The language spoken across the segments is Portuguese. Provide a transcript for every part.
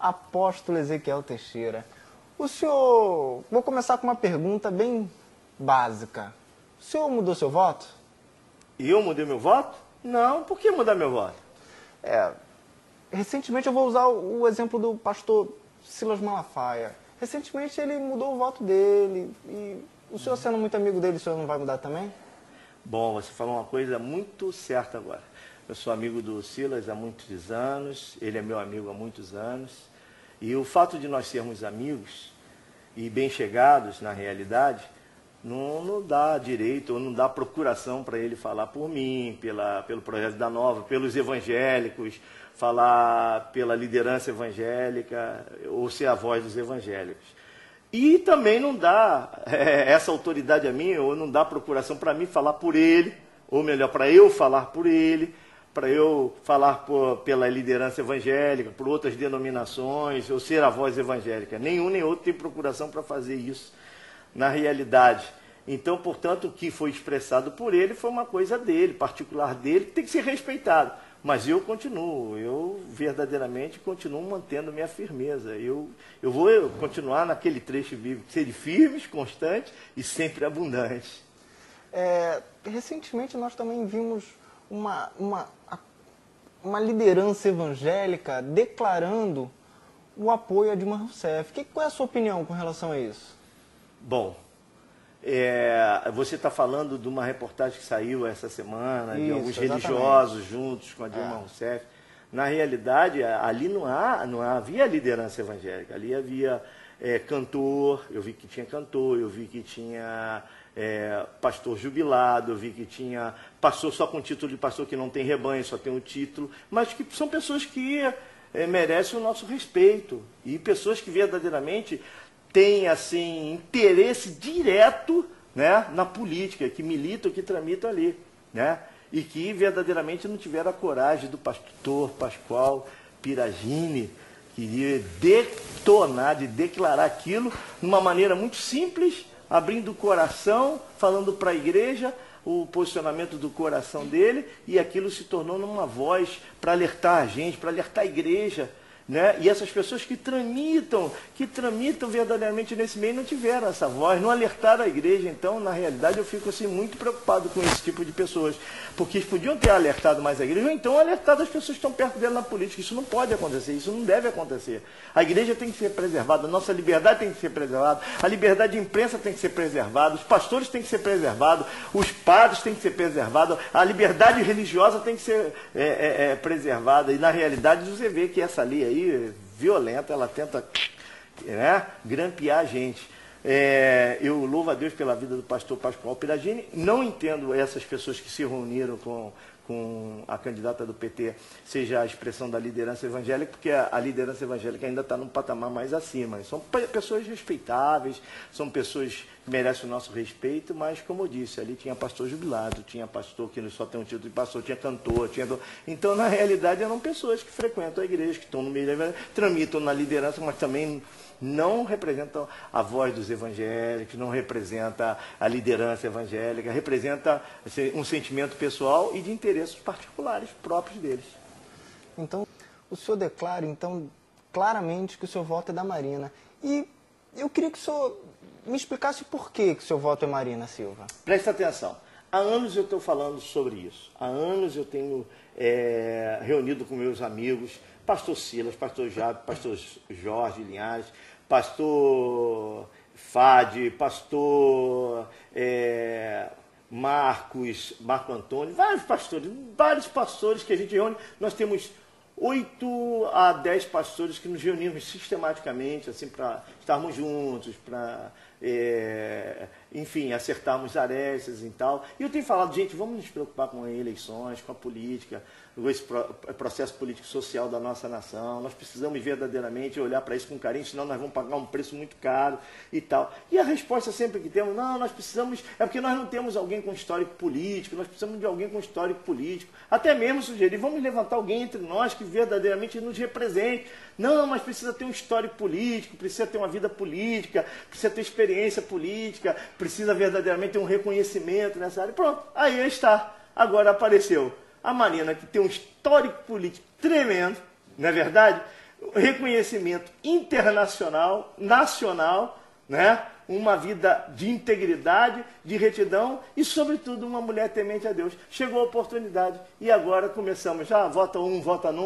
Apóstolo Ezequiel Teixeira. O senhor... Vou começar com uma pergunta bem básica. O senhor mudou seu voto? Eu mudei meu voto? Não, por que mudar meu voto? Recentemente, eu vou usar o exemplo do pastor Silas Malafaia. Recentemente ele mudou o voto dele e o senhor sendo muito amigo dele, o senhor não vai mudar também? Bom, você falou uma coisa muito certa agora. Eu sou amigo do Silas há muitos anos, ele é meu amigo há muitos anos. E o fato de nós sermos amigos e bem-chegados na realidade, não dá direito, ou não dá procuração para ele falar por mim, pelo projeto da Nova, pelos evangélicos, falar pela liderança evangélica, ou ser a voz dos evangélicos. E também não dá essa autoridade a mim, ou não dá procuração para mim falar por ele, ou melhor, para eu falar por ele, para eu falar pela liderança evangélica, por outras denominações, ou ser a voz evangélica. Nenhum nem outro tem procuração para fazer isso na realidade. Então, portanto, o que foi expressado por ele foi uma coisa dele, particular dele, que tem que ser respeitado. Mas eu continuo, eu verdadeiramente continuo mantendo minha firmeza. Eu vou continuar naquele trecho bíblico, ser firmes, constantes e sempre abundantes. Recentemente nós também vimos uma liderança evangélica declarando o apoio a Dilma Rousseff. Qual é a sua opinião com relação a isso? Bom, você está falando de uma reportagem que saiu essa semana, de alguns religiosos juntos com a Dilma Rousseff. Na realidade, ali não havia liderança evangélica, ali havia cantor, eu vi que tinha cantor, eu vi que tinha... pastor jubilado, eu vi que tinha pastor só com título de pastor, que não tem rebanho, só tem um título, mas que são pessoas que merecem o nosso respeito e pessoas que verdadeiramente têm assim, interesse direto, né, na política, que militam, que tramitam ali, né, e que verdadeiramente não tiveram a coragem do pastor Pascoal Piragine, que iria declarar aquilo de uma maneira muito simples, abrindo o coração, falando para a igreja o posicionamento do coração dele, e aquilo se tornou numa voz para alertar a gente, para alertar a igreja, né? E essas pessoas que tramitam verdadeiramente nesse meio não tiveram essa voz, não alertaram a igreja. Então, na realidade, eu fico assim, muito preocupado com esse tipo de pessoas, porque eles podiam ter alertado mais a igreja, ou então alertado as pessoas que estão perto dela na política. Isso não pode acontecer, isso não deve acontecer. A igreja tem que ser preservada, a nossa liberdade tem que ser preservada, a liberdade de imprensa tem que ser preservada, os pastores têm que ser preservados, os padres têm que ser preservados, a liberdade religiosa tem que ser preservada. E, na realidade, você vê que essa lei aí, violenta, ela tenta, né, grampear a gente. Eu louvo a Deus pela vida do pastor Pascoal Piragine. Não entendo essas pessoas que se reuniram com a candidata do PT, seja a expressão da liderança evangélica, porque a liderança evangélica ainda está num patamar mais acima. São pessoas respeitáveis, são pessoas que merecem o nosso respeito, mas, como eu disse, ali tinha pastor jubilado, tinha pastor que só tem um título de pastor, tinha cantor, tinha... Então, na realidade, eram pessoas que frequentam a igreja, que estão no meio da igreja, tramitam na liderança, mas também... não representam a voz dos evangélicos, não representa a liderança evangélica, representa um sentimento pessoal e de interesses particulares próprios deles. Então, o senhor declara, então, claramente que o seu voto é da Marina. E eu queria que o senhor me explicasse por que o seu voto é Marina Silva. Presta atenção. Há anos eu estou falando sobre isso. Há anos eu tenho reunido com meus amigos, pastor Silas, pastor Jabi, pastor Jorge Linhares, pastor Fadi, pastor Marco Antônio, vários pastores que a gente reúne. Nós temos 8 a 10 pastores que nos reunimos sistematicamente, assim, para estarmos juntos, para, enfim, acertarmos arestas e tal. E eu tenho falado, gente, vamos nos preocupar com eleições, com a política, com esse processo político-social da nossa nação. Nós precisamos verdadeiramente olhar para isso com carinho, senão nós vamos pagar um preço muito caro e tal. E a resposta sempre que temos, não, nós precisamos... É porque nós não temos alguém com histórico político, nós precisamos de alguém com histórico político. Até mesmo sugerir, vamos levantar alguém entre nós que verdadeiramente nos represente. Não, mas precisa ter um histórico político, precisa ter uma vida política, precisa ter experiência política, precisa verdadeiramente ter um reconhecimento nessa área. Pronto, aí está. Agora apareceu a Marina, que tem um histórico político tremendo, não é verdade? reconhecimento internacional, nacional, né? Uma vida de integridade, de retidão e, sobretudo, uma mulher temente a Deus. Chegou a oportunidade e agora começamos. Já vota um, vota no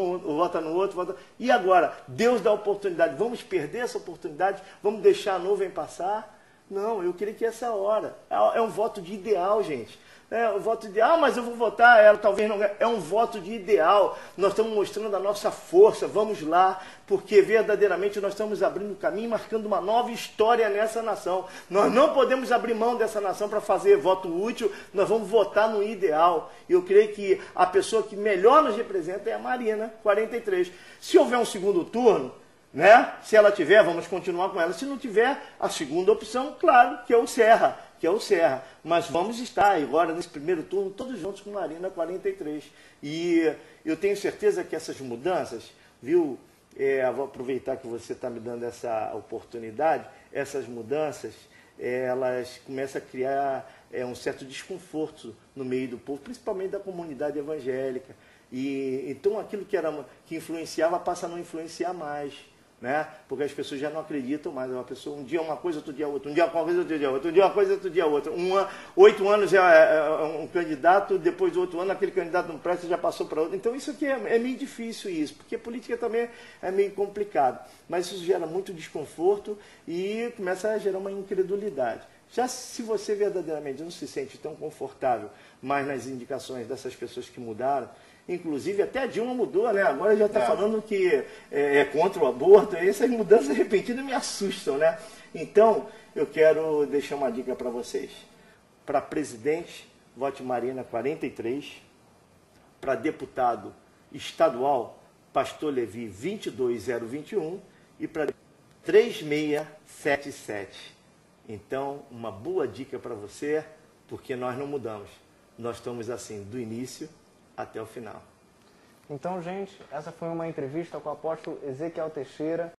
outro, vota... E agora? Deus dá oportunidade. Vamos perder essa oportunidade? Vamos deixar a nuvem passar? Não, eu queria que essa hora. É um voto de ideal, gente. É um voto de ideal, ah, mas eu vou votar, ela talvez não... É um voto de ideal. Nós estamos mostrando a nossa força, vamos lá, porque verdadeiramente nós estamos abrindo o caminho, marcando uma nova história nessa nação. Nós não podemos abrir mão dessa nação para fazer voto útil, nós vamos votar no ideal. Eu creio que a pessoa que melhor nos representa é a Marina, 43. Se houver um segundo turno, né? Se ela tiver, vamos continuar com ela. Se não tiver, a segunda opção, claro, que é o Serra. Mas vamos estar agora nesse primeiro turno todos juntos com Marina 43. E eu tenho certeza que essas mudanças, viu? Vou aproveitar que você está me dando essa oportunidade. Essas mudanças, elas começam a criar um certo desconforto no meio do povo, principalmente da comunidade evangélica. E então aquilo que influenciava passa a não influenciar mais. Né? Porque as pessoas já não acreditam mais. Uma pessoa, um dia uma coisa, outro dia outra. Um dia uma coisa, outro dia outra. Um dia uma coisa, outro dia outra. 8 anos é um candidato, depois do 8 ano aquele candidato não presta, já passou para outro. Então isso aqui é meio difícil isso, porque política também é meio complicado. Mas isso gera muito desconforto e começa a gerar uma incredulidade. Já se você verdadeiramente não se sente tão confortável mais nas indicações dessas pessoas que mudaram, inclusive até a Dilma mudou, né? Agora já está falando que é contra o aborto. Essas mudanças repentinas me assustam, né? Então, eu quero deixar uma dica para vocês. Para presidente, vote Marina 43. Para deputado estadual, pastor Levi 22021. E para 3677. Então, uma boa dica para você, porque nós não mudamos. Nós estamos assim, do início até o final. Então, gente, essa foi uma entrevista com o apóstolo Ezequiel Teixeira.